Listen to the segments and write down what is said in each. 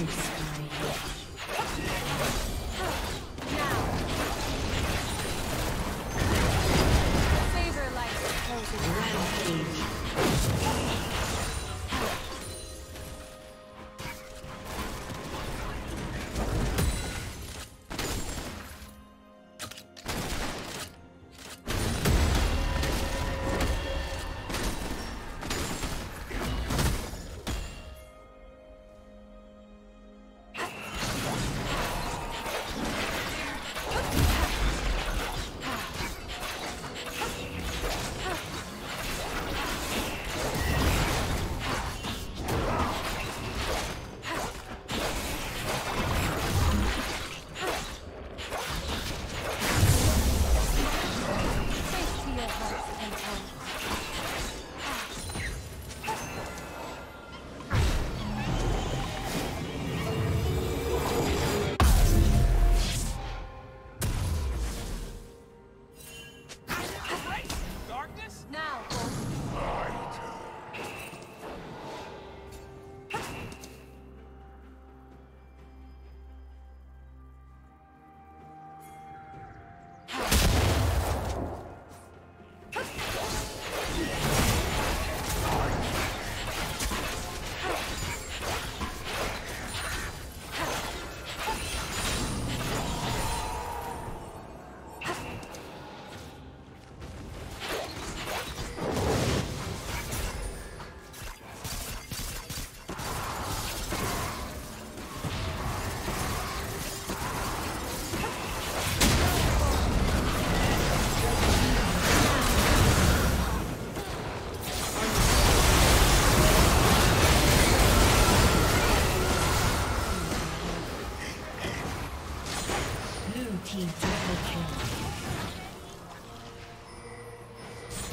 Team's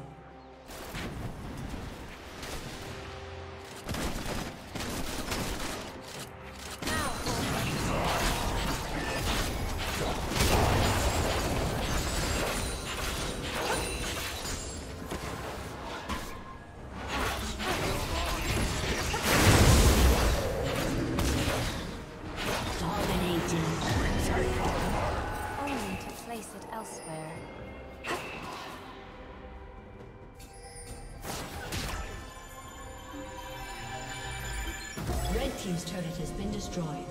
Team's turret has been destroyed.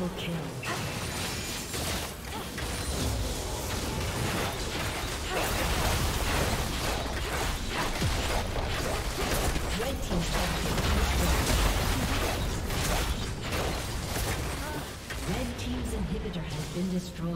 Triple kill. Destroyed.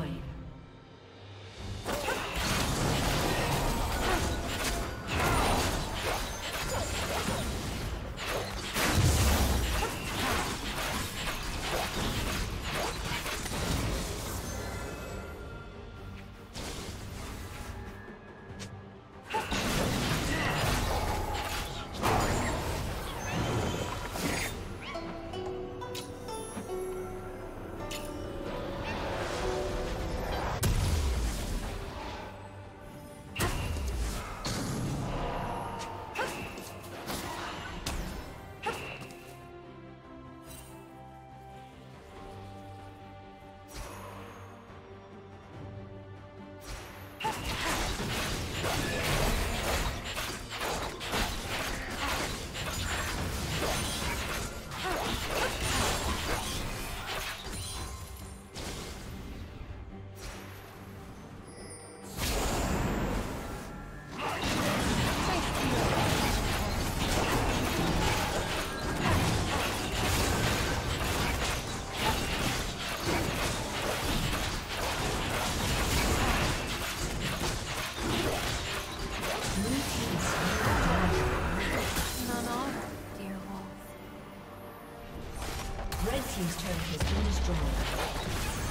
Red team's turret has been destroyed.